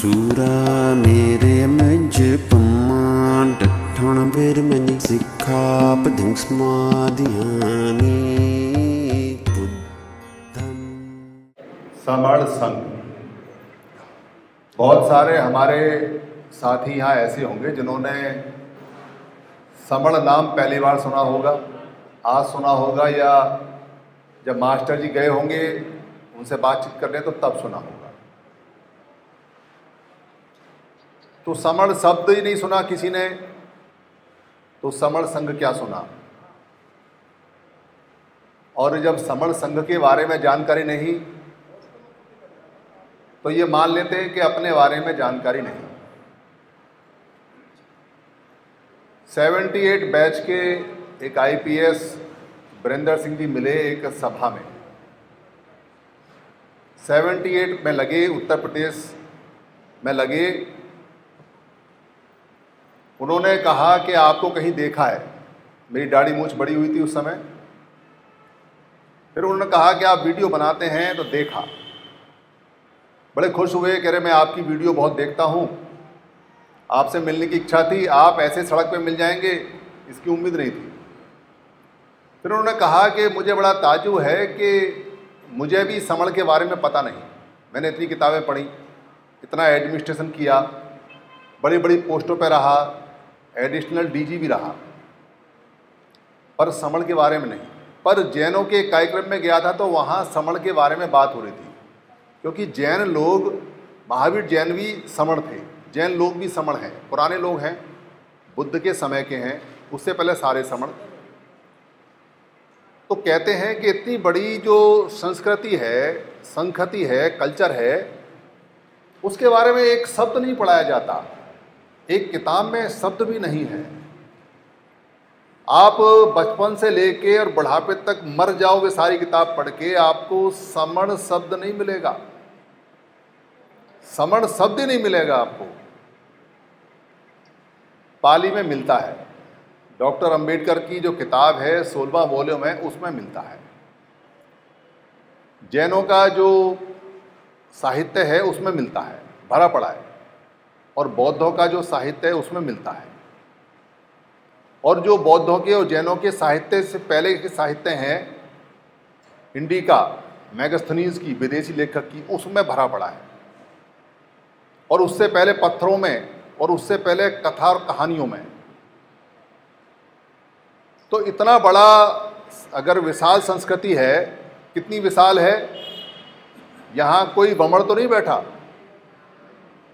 सूरा मेरे मज पम्मा डठण बेर मज सिखा पधिंग समाधियानी बुद्धम। समण संघ। बहुत सारे हमारे साथी यहाँ ऐसे होंगे जिन्होंने समण नाम पहली बार सुना होगा, आज सुना होगा, या जब मास्टर जी गए होंगे उनसे बातचीत करने तो तब सुना होगा। तो समण शब्द ही नहीं सुना किसी ने तो समण संघ क्या सुना। और जब समण संघ के बारे में जानकारी नहीं तो ये मान लेते हैं कि अपने बारे में जानकारी नहीं। 78 बैच के एक आईपीएस बरिंदर सिंह जी मिले एक सभा में। 78 में लगे, उत्तर प्रदेश में लगे। उन्होंने कहा कि आपको कहीं देखा है। मेरी दाढ़ी मूछ बड़ी हुई थी उस समय। फिर उन्होंने कहा कि आप वीडियो बनाते हैं तो देखा, बड़े खुश हुए, कह रहे मैं आपकी वीडियो बहुत देखता हूँ, आपसे मिलने की इच्छा थी, आप ऐसे सड़क पे मिल जाएंगे इसकी उम्मीद नहीं थी। फिर उन्होंने कहा कि मुझे बड़ा ताज्जुब है कि मुझे भी समण के बारे में पता नहीं, मैंने इतनी किताबें पढ़ी, इतना एडमिनिस्ट्रेशन किया, बड़ी बड़ी पोस्टों पे रहा, एडिशनल डीजी भी रहा, पर समण के बारे में नहीं। पर जैनों के कार्यक्रम में गया था तो वहाँ समण के बारे में बात हो रही थी, क्योंकि जैन लोग, महावीर जैन भी समण थे, जैन लोग भी समण हैं, पुराने लोग हैं, बुद्ध के समय के हैं, उससे पहले सारे समण। तो कहते हैं कि इतनी बड़ी जो संस्कृति है, संस्कृति है, कल्चर है, उसके बारे में एक शब्द नहीं पढ़ाया जाता, एक किताब में शब्द भी नहीं है। आप बचपन से लेके और बुढ़ापे तक मर जाओगे सारी किताब पढ़ के, आपको समण शब्द नहीं मिलेगा, समण शब्द ही नहीं मिलेगा आपको। पाली में मिलता है, डॉक्टर अंबेडकर की जो किताब है 16वां वॉल्यूम है उसमें मिलता है, जैनों का जो साहित्य है उसमें मिलता है, भरा पड़ा है, और बौद्धों का जो साहित्य है उसमें मिलता है। और जो बौद्धों के और जैनों के साहित्य से पहले के साहित्य हैं, इंडिका, मैगस्थनीज की, विदेशी लेखक की, उसमें भरा पड़ा है, और उससे पहले पत्थरों में, और उससे पहले कथा और कहानियों में। तो इतना बड़ा अगर विशाल संस्कृति है, कितनी विशाल है। यहाँ कोई ब्राह्मण तो नहीं बैठा,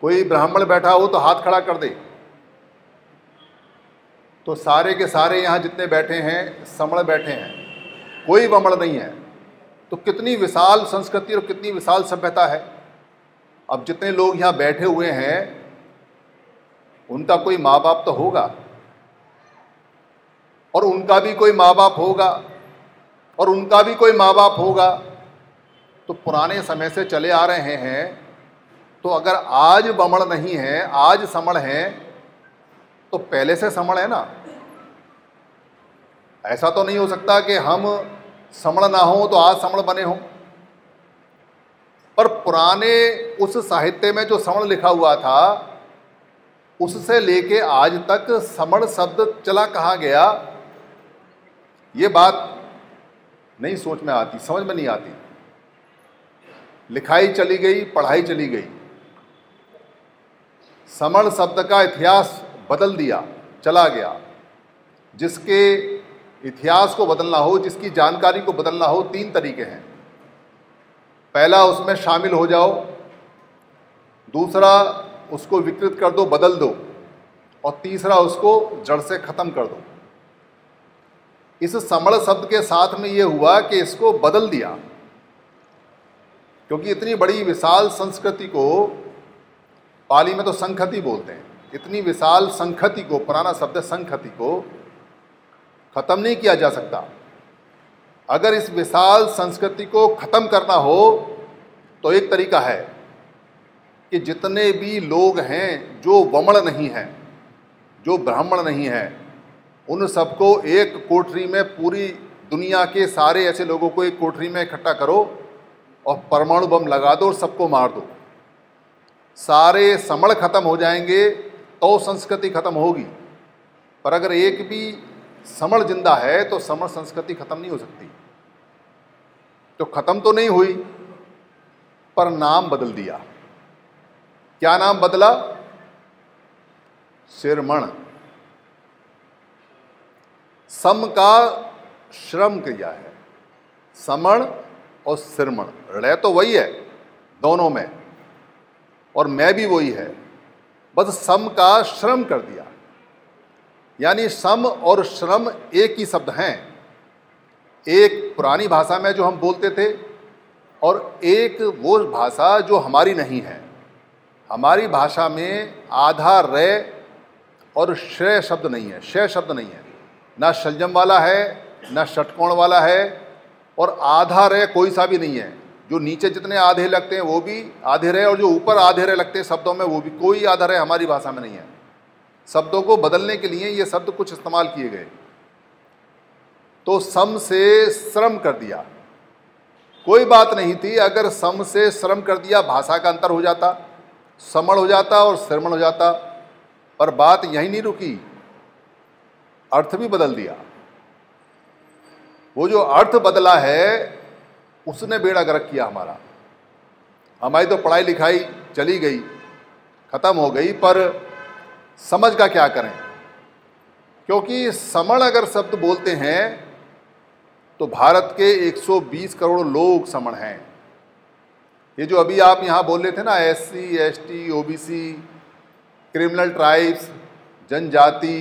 कोई ब्राह्मण बैठा हो तो हाथ खड़ा कर दे। तो सारे के सारे यहाँ जितने बैठे हैं समण बैठे हैं, कोई ब्राह्मण नहीं है। तो कितनी विशाल संस्कृति और कितनी विशाल सभ्यता है। अब जितने लोग यहाँ बैठे हुए हैं उनका कोई माँ बाप तो होगा, और उनका भी कोई माँ बाप होगा, और उनका भी कोई माँ बाप होगा। तो पुराने समय से चले आ रहे हैं। तो अगर आज ब्राह्मण नहीं है, आज समण है, तो पहले से समण है ना। ऐसा तो नहीं हो सकता कि हम समण ना हो तो आज समण बने हों। पर पुराने उस साहित्य में जो समण लिखा हुआ था उससे लेके आज तक समण शब्द चला कहाँ गया, ये बात नहीं सोच में आती, समझ में नहीं आती। लिखाई चली गई, पढ़ाई चली गई, समण शब्द का इतिहास बदल दिया, चला गया। जिसके इतिहास को बदलना हो, जिसकी जानकारी को बदलना हो, तीन तरीके हैं। पहला, उसमें शामिल हो जाओ। दूसरा, उसको विकृत कर दो, बदल दो। और तीसरा, उसको जड़ से ख़त्म कर दो। इस समण शब्द के साथ में ये हुआ कि इसको बदल दिया, क्योंकि इतनी बड़ी विशाल संस्कृति को, पाली में तो संखति बोलते हैं, इतनी विशाल संखति को, पुराना शब्द संखति को ख़त्म नहीं किया जा सकता। अगर इस विशाल संस्कृति को ख़त्म करना हो तो एक तरीका है कि जितने भी लोग हैं जो ब्राह्मण नहीं हैं, जो ब्राह्मण नहीं हैं, उन सबको एक कोठरी में, पूरी दुनिया के सारे ऐसे लोगों को एक कोठरी में इकट्ठा करो और परमाणु बम लगा दो और सबको मार दो। सारे समण खत्म हो जाएंगे तो संस्कृति खत्म होगी, पर अगर एक भी समण जिंदा है तो समण संस्कृति खत्म नहीं हो सकती। तो खत्म तो नहीं हुई पर नाम बदल दिया। क्या नाम बदला? श्रमण। सम का श्रम क्रिया है, समण और श्रमण रे तो वही है दोनों में, और मैं भी वही है, बस सम का श्रम कर दिया। यानी सम और श्रम एक ही शब्द हैं। एक पुरानी भाषा में जो हम बोलते थे और एक वो भाषा जो हमारी नहीं है। हमारी भाषा में आधा रे और श्रेय शब्द नहीं है, श्रेय शब्द नहीं है, ना शलजम वाला है ना षटकोण वाला है, और आधा रे कोई सा भी नहीं है। जो नीचे जितने आधे लगते हैं वो भी आधे रे, और जो ऊपर आधे रे लगते हैं शब्दों में वो भी कोई आधा रे हमारी भाषा में नहीं है। शब्दों को बदलने के लिए ये शब्द कुछ इस्तेमाल किए गए। तो सम से श्रम कर दिया, कोई बात नहीं थी। अगर सम से श्रम कर दिया भाषा का अंतर हो जाता, समण हो जाता और श्रमण हो जाता, पर बात यहीं नहीं रुकी, अर्थ भी बदल दिया। वो जो अर्थ बदला है उसने बेड़ा गर्क किया हमारा। हमारी तो पढ़ाई लिखाई चली गई, खत्म हो गई, पर समझ का क्या करें? क्योंकि समण अगर शब्द बोलते हैं तो भारत के 120 करोड़ लोग समण हैं। ये जो अभी आप यहाँ बोल रहे थे ना, SC ST OBC criminal tribes, जनजाति,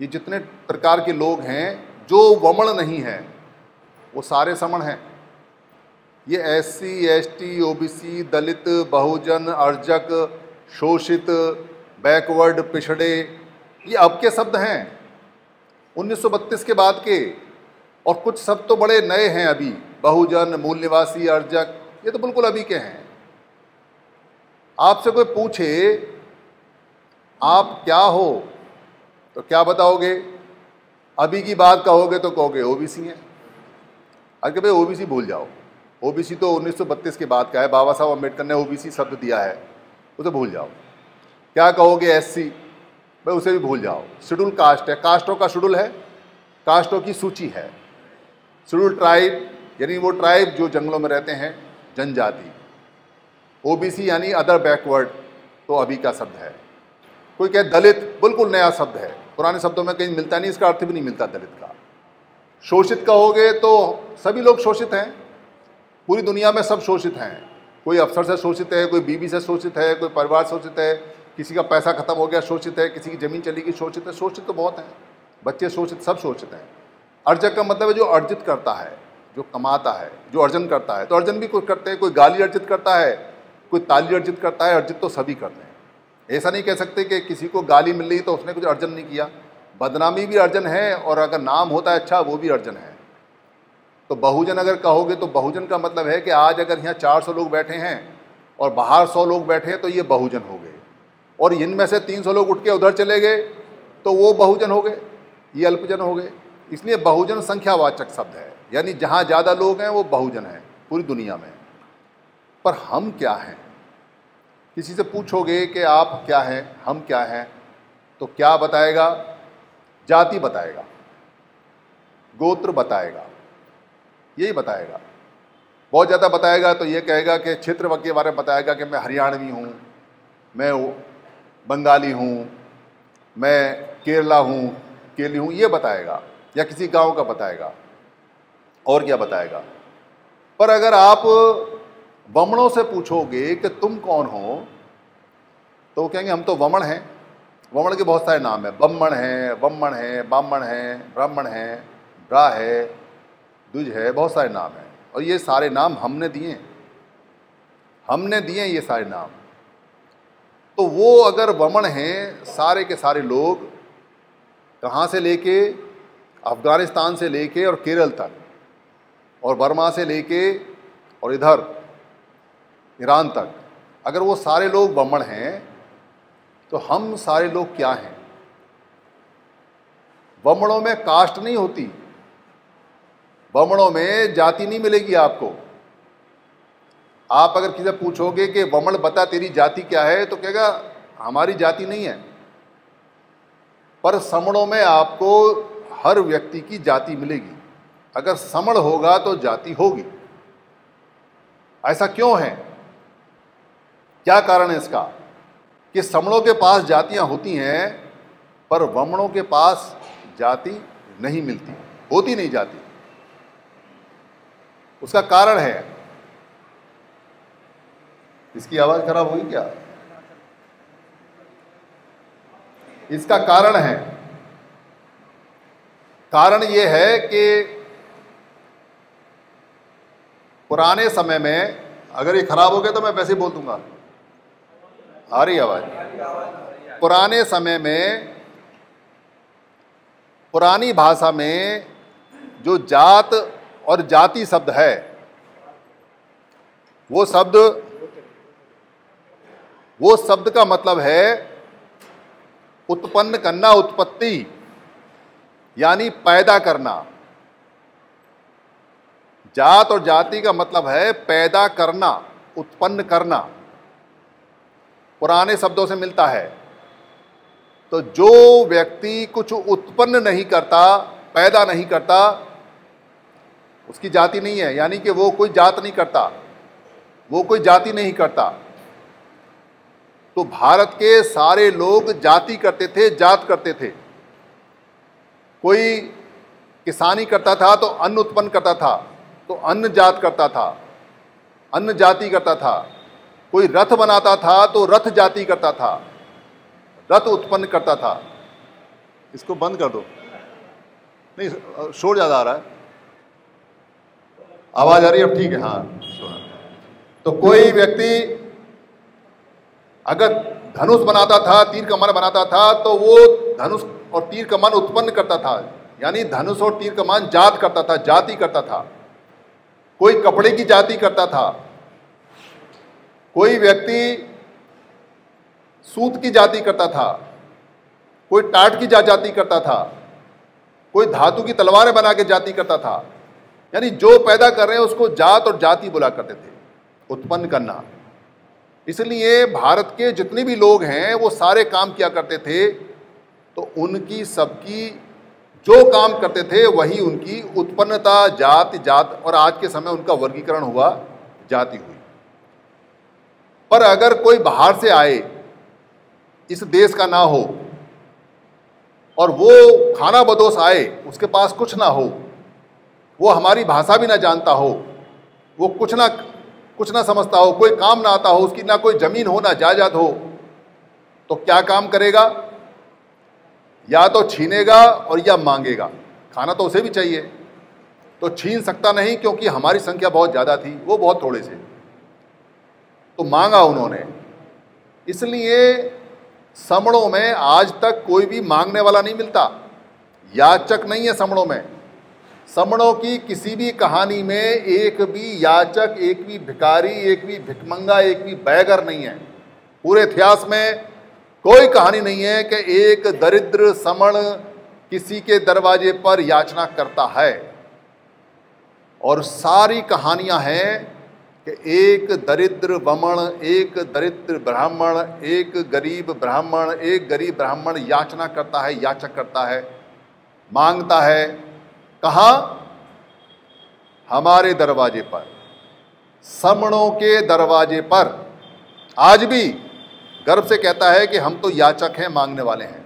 ये जितने प्रकार के लोग हैं जो वमण नहीं हैं वो सारे समण हैं। ये SC ST OBC दलित, बहुजन, अर्जक, शोषित, बैकवर्ड, पिछड़े, ये अब के शब्द हैं 1932 के बाद के। और कुछ शब्द तो बड़े नए हैं अभी, बहुजन, मूल निवासी, अर्जक, ये तो बिल्कुल अभी के हैं। आपसे कोई पूछे आप क्या हो तो क्या बताओगे? अभी की बात कहोगे तो कहोगे OBC हैं। अरे भाई OBC भूल जाओ, OBC तो 1932 के बाद का है। बाबा साहब अम्बेडकर ने OBC शब्द दिया है, उसे भूल जाओ। क्या कहोगे? SC, भाई उसे भी भूल जाओ। शेड्यूल कास्ट है, कास्टों का शेड्यूल है, कास्टों की सूची है। शेड्यूल ट्राइब यानी वो ट्राइब जो जंगलों में रहते हैं, जनजाति। OBC यानी अदर बैकवर्ड, तो अभी का शब्द है। कोई कहे दलित, बिल्कुल नया शब्द है, पुराने शब्दों में कहीं मिलता नहीं, इसका अर्थ भी नहीं मिलता दलित का। शोषित कहोगे तो सभी लोग शोषित हैं, पूरी दुनिया में सब शोषित हैं। कोई अफसर से शोषित है, कोई बीवी से शोषित है, कोई परिवार शोषित है, किसी का पैसा खत्म हो गया शोषित है, किसी की ज़मीन चली गई शोषित है। शोषित तो बहुत हैं, बच्चे शोषित, सब शोषित हैं। अर्जक का मतलब है जो अर्जित करता है, जो कमाता है, जो अर्जन करता है। तो अर्जन भी कुछ करते हैं, कोई गाली अर्जित करता है, कोई ताली अर्जित करता है, अर्जित तो सभी करते हैं। ऐसा नहीं कह सकते कि किसी को गाली मिल रही तो उसने कुछ अर्जन नहीं किया। बदनामी भी अर्जन है, और अगर नाम होता है अच्छा वो भी अर्जन है। तो बहुजन अगर कहोगे तो बहुजन का मतलब है कि आज अगर यहाँ 400 लोग बैठे हैं और बाहर 100 लोग बैठे हैं तो ये बहुजन हो गए, और इनमें से 300 लोग उठ के उधर चले गए तो वो बहुजन हो गए, ये अल्पजन हो गए। इसलिए बहुजन संख्यावाचक शब्द है, यानी जहाँ ज़्यादा लोग हैं वो बहुजन हैं पूरी दुनिया में। पर हम क्या हैं? किसी से पूछोगे कि आप क्या हैं, हम क्या हैं, तो क्या बताएगा? जाति बताएगा, गोत्र बताएगा, यही बताएगा। बहुत ज़्यादा बताएगा तो ये कहेगा कि क्षेत्र के बारे में बताएगा कि मैं हरियाणवी हूँ, मैं बंगाली हूँ, मैं केरली हूँ, ये बताएगा, या किसी गांव का बताएगा, और क्या बताएगा। पर अगर आप वमणों से पूछोगे कि तुम कौन हो तो कहेंगे हम तो वमण हैं। वमण के बहुत सारे नाम हैं, बम्मण है, वमण है, बामण है, ब्राह्मण है, ब्रा है, द्विज है, बहुत सारे नाम हैं। और ये सारे नाम हमने दिए ये सारे नाम। तो वो अगर वमण हैं सारे के सारे लोग, कहाँ से लेके, अफ़गानिस्तान से लेके और केरल तक, और बर्मा से लेके और इधर ईरान तक, अगर वो सारे लोग वमण हैं तो हम सारे लोग क्या हैं? वमणों में कास्ट नहीं होती, वमणों में जाति नहीं मिलेगी आपको। आप अगर किसी से पूछोगे कि वमन बता तेरी जाति क्या है, तो कहेगा हमारी जाति नहीं है। पर समणों में आपको हर व्यक्ति की जाति मिलेगी। अगर समण होगा तो जाति होगी। ऐसा क्यों है, क्या कारण है इसका? कि समणों के पास जातियां होती हैं पर वमणों के पास जाति नहीं मिलती, होती नहीं जाती। उसका कारण है, इसकी आवाज खराब हुई क्या? इसका कारण है, कारण यह है कि पुराने समय में, अगर ये खराब हो गया तो मैं वैसे बोल दूंगा, आ रही आवाज? पुराने समय में पुरानी भाषा में जो जात और जाति शब्द है वो शब्द का मतलब है उत्पन्न करना, उत्पत्ति यानी पैदा करना। जात और जाति का मतलब है पैदा करना, उत्पन्न करना, पुराने शब्दों से मिलता है। तो जो व्यक्ति कुछ उत्पन्न नहीं करता, पैदा नहीं करता, उसकी जाति नहीं है, यानी कि वो कोई जात नहीं करता, वो कोई जाति नहीं करता। तो भारत के सारे लोग जाति करते थे, जात करते थे। कोई किसानी करता था तो अन्न उत्पन्न करता था, तो अन्न जात करता था, अन्न जाति करता था। कोई रथ बनाता था तो रथ जाति करता था, रथ उत्पन्न करता था। इसको बंद कर दो, नहीं शोर ज़्यादा आ रहा है। आवाज़ आ रही है अब? ठीक है, हाँ। तो कोई व्यक्ति अगर धनुष बनाता था, तीर कमान बनाता था, तो वो धनुष और तीर कमान उत्पन्न करता था, यानी धनुष और तीर कमान जात करता था, जाति करता था। कोई कपड़े की जाति करता था, कोई व्यक्ति सूत की जाति करता था, कोई टाट की जाति करता था, कोई धातु की तलवारें बना के जाति करता था। यानी जो पैदा कर रहे हैं उसको जात और जाति बोला करते थे, उत्पन्न करना। इसलिए भारत के जितने भी लोग हैं वो सारे काम किया करते थे, तो उनकी सबकी जो काम करते थे वही उनकी उत्पन्नता, जात, और आज के समय उनका वर्गीकरण हुआ, जाति हुई। पर अगर कोई बाहर से आए, इस देश का ना हो, और वो खाना बदोश आए, उसके पास कुछ ना हो, वो हमारी भाषा भी ना जानता हो, वो कुछ ना समझता हो, कोई काम ना आता हो, उसकी ना कोई जमीन हो ना जायदाद हो, तो क्या काम करेगा? या तो छीनेगा और या मांगेगा। खाना तो उसे भी चाहिए, तो छीन सकता नहीं क्योंकि हमारी संख्या बहुत ज़्यादा थी, वो बहुत थोड़े से, तो मांगा उन्होंने। इसलिए समणों में आज तक कोई भी मांगने वाला नहीं मिलता, याचक नहीं है समणों में। समणों की किसी भी कहानी में एक भी याचक, एक भी भिखारी, एक भी भिकमंगा, एक भी बैगर नहीं है। पूरे इतिहास में कोई कहानी नहीं है कि एक दरिद्र समण किसी के दरवाजे पर याचना करता है। और सारी कहानियां हैं कि एक दरिद्र वमण, एक दरिद्र ब्राह्मण, एक गरीब ब्राह्मण याचना करता है, याचक करता है, मांगता है। कहाँ? हमारे दरवाजे पर, समणों के दरवाजे पर। आज भी गर्व से कहता है कि हम तो याचक हैं, मांगने वाले हैं।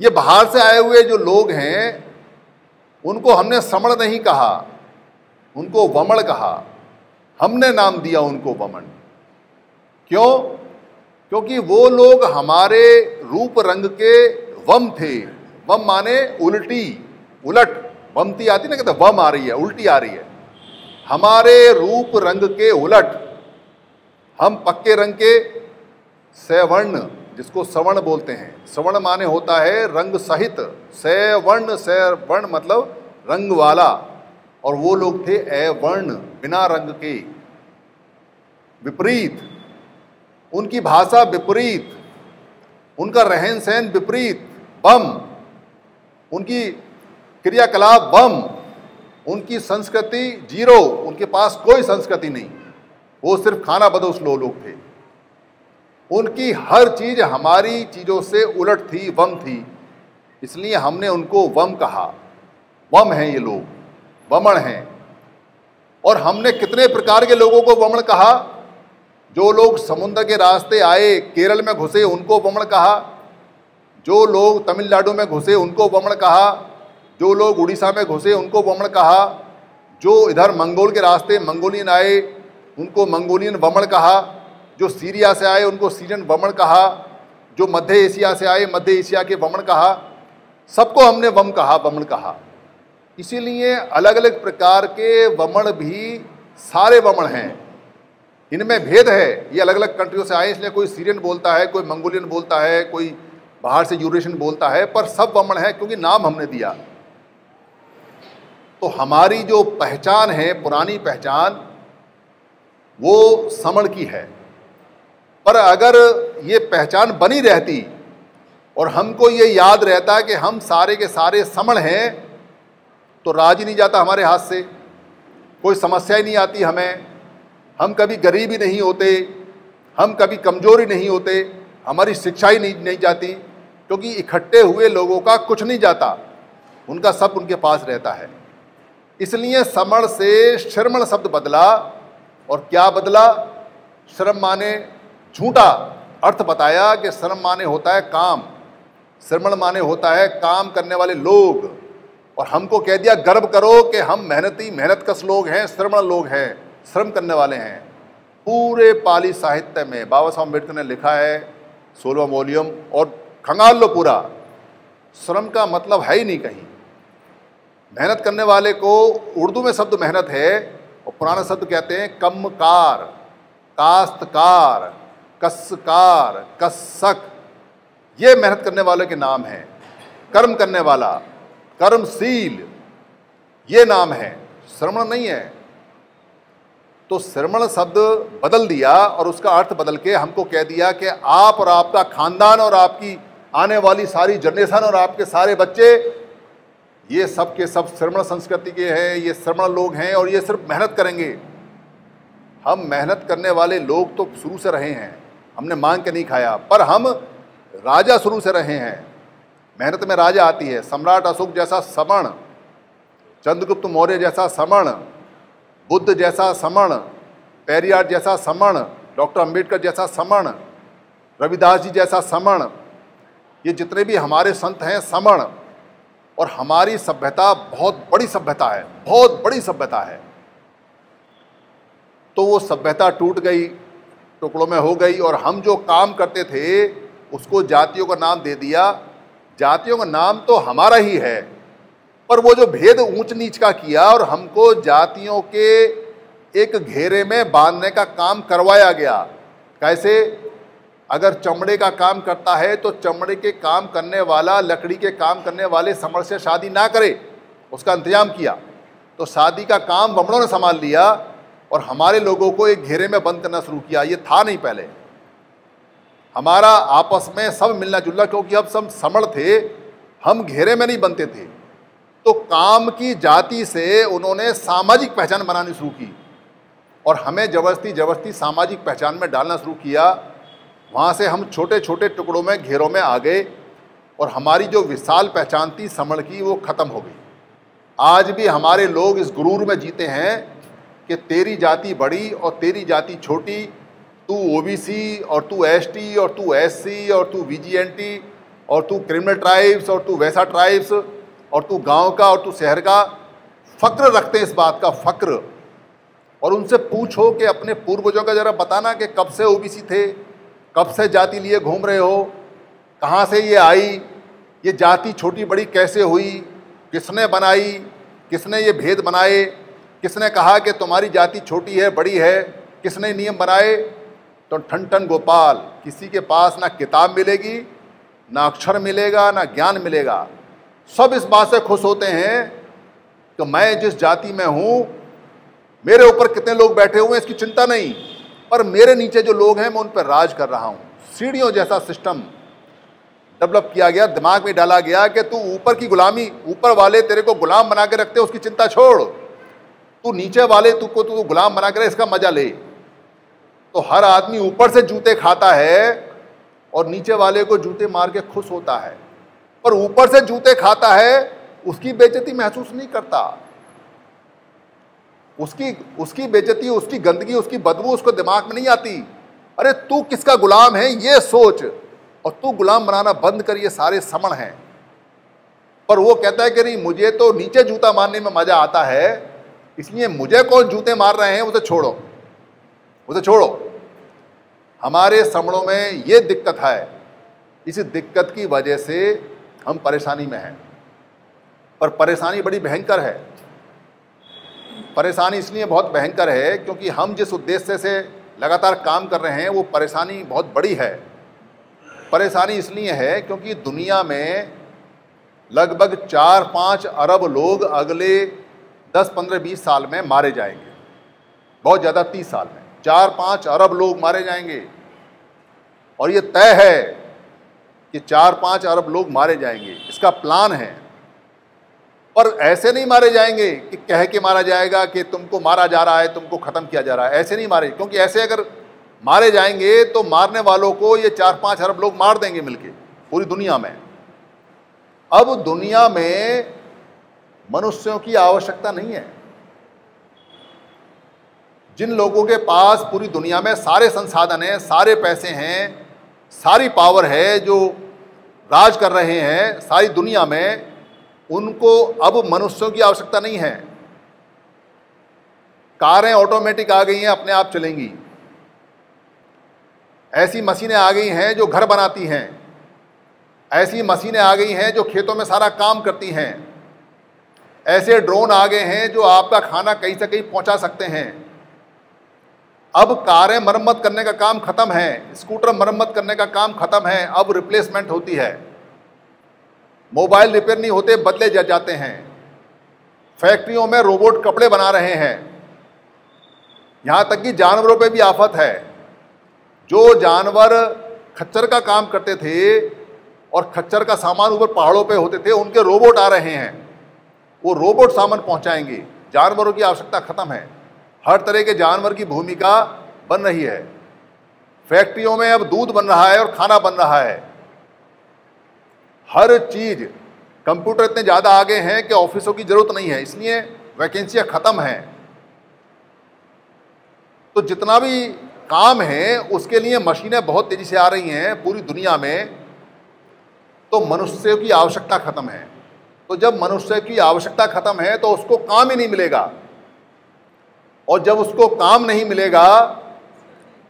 ये बाहर से आए हुए जो लोग हैं उनको हमने समण नहीं कहा, उनको वमण कहा। हमने नाम दिया उनको वमण, क्यों? क्योंकि वो लोग हमारे रूप रंग के वम थे। वम माने उल्टी, उलट। वमती आती ना, कहते वम आ रही है, उल्टी आ रही है। हमारे रूप रंग के उलट, हम पक्के रंग के सवर्ण, जिसको सवर्ण बोलते हैं। सवर्ण माने होता है रंग सहित, सवर्ण, सवर्ण मतलब रंग वाला, और वो लोग थे अवर्ण, बिना रंग के, विपरीत। उनकी भाषा विपरीत, उनका रहन सहन विपरीत, बम, उनकी क्रियाकलाप बम, उनकी संस्कृति जीरो, उनके पास कोई संस्कृति नहीं, वो सिर्फ खाना बदोश लोग थे। उनकी हर चीज़ हमारी चीज़ों से उलट थी, वम थी, इसलिए हमने उनको वम कहा। वम हैं ये लोग, वमण हैं। और हमने कितने प्रकार के लोगों को वमण कहा। जो लोग समुद्र के रास्ते आए, केरल में घुसे, उनको वमण कहा। जो लोग तमिलनाडु में घुसे उनको वमण कहा। जो लोग उड़ीसा में घुसे उनको वमण कहा। जो इधर मंगोल के रास्ते मंगोलियन आए उनको मंगोलियन वमण कहा। जो सीरिया से आए उनको सीरियन वमण कहा। जो मध्य एशिया से आए मध्य एशिया के वमण कहा। सबको हमने वम कहा, वमण कहा। इसीलिए अलग अलग प्रकार के वमण भी सारे वमण हैं, इनमें भेद है। ये अलग अलग कंट्रियों से आए, इसलिए कोई सीरियन बोलता है, कोई मंगोलियन बोलता है, कोई बाहर से यूरेशियन बोलता है, पर सब वमण है क्योंकि नाम हमने दिया। तो हमारी जो पहचान है, पुरानी पहचान, वो समण की है। पर अगर ये पहचान बनी रहती और हमको ये याद रहता कि हम सारे के सारे समण हैं, तो राज ही नहीं जाता हमारे हाथ से, कोई समस्या ही नहीं आती हमें। हम कभी गरीब ही नहीं होते, हम कभी कमज़ोर ही नहीं होते, हमारी शिक्षा ही नहीं जाती, क्योंकि इकट्ठे हुए लोगों का कुछ नहीं जाता, उनका सब उनके पास रहता है। इसलिए समण से श्रमण शब्द बदला। और क्या बदला? श्रम माने झूठा अर्थ बताया कि श्रम माने होता है काम, श्रमण माने होता है काम करने वाले लोग। और हमको कह दिया गर्व करो कि हम मेहनती मेहनतकश लोग हैं, श्रमण लोग हैं, श्रम करने वाले हैं। पूरे पाली साहित्य में बाबा साहब अम्बेडकर ने लिखा है 16वां वॉल्यूम, और खंगाल लो पूरा, श्रम का मतलब है ही नहीं कहीं। मेहनत करने वाले को उर्दू में शब्द मेहनत है और पुराना शब्द कहते हैं कमकार, काश्तकार, कसकार, कसक, ये मेहनत करने वाले के नाम हैं। कर्म करने वाला, कर्मशील, ये नाम है, श्रमण नहीं है। तो श्रमण शब्द बदल दिया और उसका अर्थ बदल के हमको कह दिया कि आप और आपका खानदान और आपकी आने वाली सारी जनरेशन और आपके सारे बच्चे, ये सब के सब श्रमण संस्कृति के हैं, ये श्रमण लोग हैं और ये सिर्फ मेहनत करेंगे। हम मेहनत करने वाले लोग तो शुरू से रहे हैं, हमने मांग के नहीं खाया, पर हम राजा शुरू से रहे हैं। मेहनत में राजा आती है। सम्राट अशोक जैसा समण, चंद्रगुप्त मौर्य जैसा समण, बुद्ध जैसा समण, पेरियार जैसा समण, डॉक्टर अंबेडकर जैसा समण, रविदास जी जैसा समण, ये जितने भी हमारे संत हैं समण। और हमारी सभ्यता बहुत बड़ी सभ्यता है, बहुत बड़ी सभ्यता है। तो वो सभ्यता टूट गई, टुकड़ों में हो गई, और हम जो काम करते थे उसको जातियों का नाम दे दिया। जातियों का नाम तो हमारा ही है, पर वो जो भेद ऊंच नीच का किया और हमको जातियों के एक घेरे में बांधने का काम करवाया गया। कैसे? अगर चमड़े का काम करता है तो चमड़े के काम करने वाला लकड़ी के काम करने वाले समण से शादी ना करे, उसका इंतजाम किया। तो शादी का काम वमणों ने संभाल लिया और हमारे लोगों को एक घेरे में बंद करना शुरू किया। ये था नहीं पहले हमारा आपस में सब मिलना जुलना, क्योंकि अब सब समण थे, हम घेरे में नहीं बनते थे। तो काम की जाति से उन्होंने सामाजिक पहचान बनानी शुरू की और हमें जबरदस्ती जबरदस्ती सामाजिक पहचान में डालना शुरू किया। वहाँ से हम छोटे छोटे टुकड़ों में, घेरों में आ गए और हमारी जो विशाल पहचान थी समण की, वो ख़त्म हो गई। आज भी हमारे लोग इस गुरूर में जीते हैं कि तेरी जाति बड़ी और तेरी जाति छोटी, तू ओबीसी और तू एसटी और तू एससी और तू वीजीएनटी और तू क्रिमिनल ट्राइब्स और तू वैसा ट्राइब्स और तू गांव का और तू शहर का, फ़क्र रखते हैं इस बात का, फ़क्र। और उनसे पूछो कि अपने पूर्वजों का ज़रा बताना कि कब से ओबीसी थे, कब से जाति लिए घूम रहे हो, कहाँ से ये आई, ये जाति छोटी बड़ी कैसे हुई, किसने बनाई, किसने ये भेद बनाए, किसने कहा कि तुम्हारी जाति छोटी है बड़ी है, किसने नियम बनाए। तो ठन ठन गोपाल, किसी के पास ना किताब मिलेगी, ना अक्षर मिलेगा, ना ज्ञान मिलेगा। सब इस बात से खुश होते हैं कि मैं जिस जाति में हूँ, मेरे ऊपर कितने लोग बैठे हुए हैं इसकी चिंता नहीं, पर मेरे नीचे जो लोग हैं मैं उन पर राज कर रहा हूँ। सीढ़ियों जैसा सिस्टम डेवलप किया गया, दिमाग में डाला गया कि तू ऊपर की गुलामी, ऊपर वाले तेरे को गुलाम बना के रखते हैं, उसकी चिंता छोड़। तू नीचे वाले तू गुलाम बना कर इसका मजा ले। तो हर आदमी ऊपर से जूते खाता है और नीचे वाले को जूते मार के खुश होता है, पर ऊपर से जूते खाता है उसकी बेइज्जती महसूस नहीं करता, उसकी बेइज्जती, उसकी गंदगी, उसकी बदबू उसको दिमाग में नहीं आती। अरे तू किसका गुलाम है ये सोच, और तू गुलाम बनाना बंद कर, ये सारे समण हैं। पर वो कहता है कि नहीं, मुझे तो नीचे जूता मारने में मजा आता है, इसलिए मुझे कौन जूते मार रहे हैं, उसे छोड़ो, उसे छोड़ो। हमारे समणों में ये दिक्कत है, इसी दिक्कत की वजह से हम परेशानी में हैं। पर परेशानी बड़ी भयंकर है। परेशानी इसलिए बहुत भयंकर है क्योंकि हम जिस उद्देश्य से लगातार काम कर रहे हैं वो परेशानी बहुत बड़ी है। परेशानी इसलिए है क्योंकि दुनिया में लगभग 4-5 अरब लोग अगले 10-15-20 साल में मारे जाएंगे, बहुत ज़्यादा 30 साल में 4-5 अरब लोग मारे जाएंगे। और ये तय है कि 4-5 अरब लोग मारे जाएंगे, इसका प्लान है। पर ऐसे नहीं मारे जाएंगे कि कह के मारा जाएगा कि तुमको मारा जा रहा है, तुमको ख़त्म किया जा रहा है, ऐसे नहीं मारे, क्योंकि ऐसे अगर मारे जाएंगे तो मारने वालों को ये 4-5 अरब लोग मार देंगे मिलके पूरी दुनिया में। अब दुनिया में मनुष्यों की आवश्यकता नहीं है। जिन लोगों के पास पूरी दुनिया में सारे संसाधन हैं, सारे पैसे हैं, सारी पावर है, जो राज कर रहे हैं सारी दुनिया में, उनको अब मनुष्यों की आवश्यकता नहीं है। कारें ऑटोमेटिक आ गई हैं, अपने आप चलेंगी। ऐसी मशीनें आ गई हैं जो घर बनाती हैं, ऐसी मशीनें आ गई हैं जो खेतों में सारा काम करती हैं, ऐसे ड्रोन आ गए हैं जो आपका खाना कहीं से कहीं पहुंचा सकते हैं। अब कारें मरम्मत करने का काम ख़त्म है, स्कूटर मरम्मत करने का काम ख़त्म है, अब रिप्लेसमेंट होती है। मोबाइल रिपेयर नहीं होते, बदले जाते हैं। फैक्ट्रियों में रोबोट कपड़े बना रहे हैं। यहाँ तक कि जानवरों पे भी आफत है। जो जानवर खच्चर का काम करते थे और खच्चर का सामान ऊपर पहाड़ों पे होते थे, उनके रोबोट आ रहे हैं, वो रोबोट सामान पहुँचाएंगे। जानवरों की आवश्यकता ख़त्म है, हर तरह के जानवर की भूमिका बन रही है। फैक्ट्रियों में अब दूध बन रहा है और खाना बन रहा है, हर चीज़। कंप्यूटर इतने ज़्यादा आगे हैं कि ऑफिसों की ज़रूरत नहीं है, इसलिए वैकेंसियाँ ख़त्म हैं। तो जितना भी काम है उसके लिए मशीनें बहुत तेज़ी से आ रही हैं पूरी दुनिया में, तो मनुष्य की आवश्यकता ख़त्म है। तो जब मनुष्य की आवश्यकता ख़त्म है तो उसको काम ही नहीं मिलेगा, और जब उसको काम नहीं मिलेगा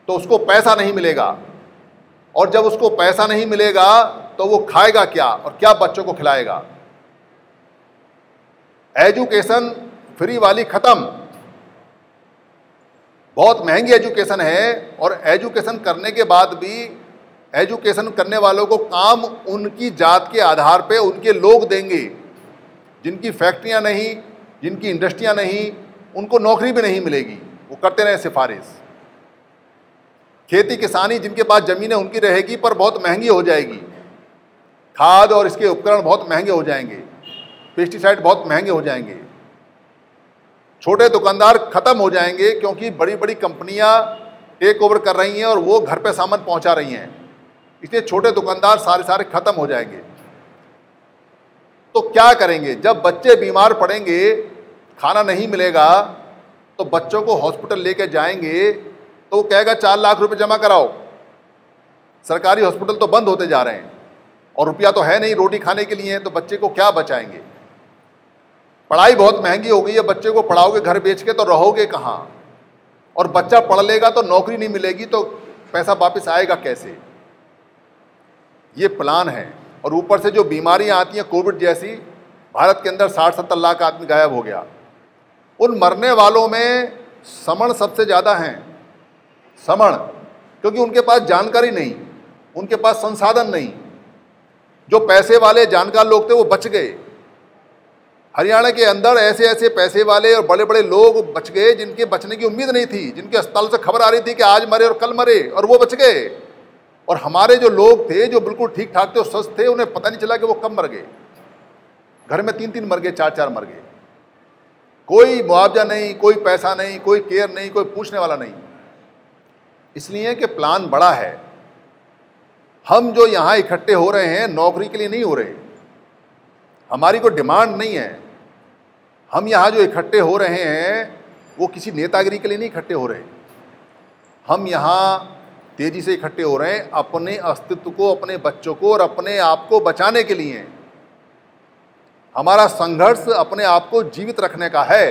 तो उसको पैसा नहीं मिलेगा, और जब उसको पैसा नहीं मिलेगा तो वो खाएगा क्या और क्या बच्चों को खिलाएगा। एजुकेशन फ्री वाली ख़त्म, बहुत महंगी एजुकेशन है, और एजुकेशन करने के बाद भी एजुकेशन करने वालों को काम उनकी जात के आधार पे उनके लोग देंगे। जिनकी फैक्ट्रियाँ नहीं, जिनकी इंडस्ट्रियाँ नहीं, उनको नौकरी भी नहीं मिलेगी, वो करते रहे सिफारिश। खेती किसानी, जिनके पास ज़मीनें उनकी रहेगी पर बहुत महंगी हो जाएगी। खाद और इसके उपकरण बहुत महंगे हो जाएंगे, पेस्टिसाइड बहुत महंगे हो जाएंगे। छोटे दुकानदार ख़त्म हो जाएंगे क्योंकि बड़ी बड़ी कंपनियां टेक ओवर कर रही हैं और वो घर पे सामान पहुंचा रही हैं, इसलिए छोटे दुकानदार सारे ख़त्म हो जाएंगे। तो क्या करेंगे जब बच्चे बीमार पड़ेंगे, खाना नहीं मिलेगा, तो बच्चों को हॉस्पिटल लेके जाएंगे तो वो कहेगा 4 लाख रुपए जमा कराओ। सरकारी हॉस्पिटल तो बंद होते जा रहे हैं और रुपया तो है नहीं रोटी खाने के लिए, तो बच्चे को क्या बचाएंगे। पढ़ाई बहुत महंगी हो गई है, बच्चे को पढ़ाओगे घर बेच के तो रहोगे कहाँ, और बच्चा पढ़ लेगा तो नौकरी नहीं मिलेगी तो पैसा वापस आएगा कैसे। ये प्लान है। और ऊपर से जो बीमारियाँ आती हैं, कोविड जैसी, भारत के अंदर 60-70 लाख आदमी गायब हो गया। उन मरने वालों में समण सबसे ज़्यादा हैं, समण, क्योंकि उनके पास जानकारी नहीं, उनके पास संसाधन नहीं। जो पैसे वाले जानकार लोग थे वो बच गए। हरियाणा के अंदर ऐसे ऐसे पैसे वाले और बड़े बड़े लोग बच गए जिनके बचने की उम्मीद नहीं थी, जिनके अस्पताल से खबर आ रही थी कि आज मरे और कल मरे, और वो बच गए। और हमारे जो लोग थे जो बिल्कुल ठीक ठाक थे और स्वस्थ थे, उन्हें पता नहीं चला कि वो कब मर गए। घर में 3-3 मर गए, 4-4 मर गए। कोई मुआवजा नहीं, कोई पैसा नहीं, कोई केयर नहीं, कोई पूछने वाला नहीं। इसलिए कि प्लान बड़ा है। हम जो यहाँ इकट्ठे हो रहे हैं नौकरी के लिए नहीं हो रहे, हमारी कोई डिमांड नहीं है। हम यहाँ जो इकट्ठे हो रहे हैं वो किसी नेतागिरी के लिए नहीं इकट्ठे हो रहे, हम यहाँ तेज़ी से इकट्ठे हो रहे हैं अपने अस्तित्व को, अपने बच्चों को और अपने आप को बचाने के लिए। हमारा संघर्ष अपने आप को जीवित रखने का है।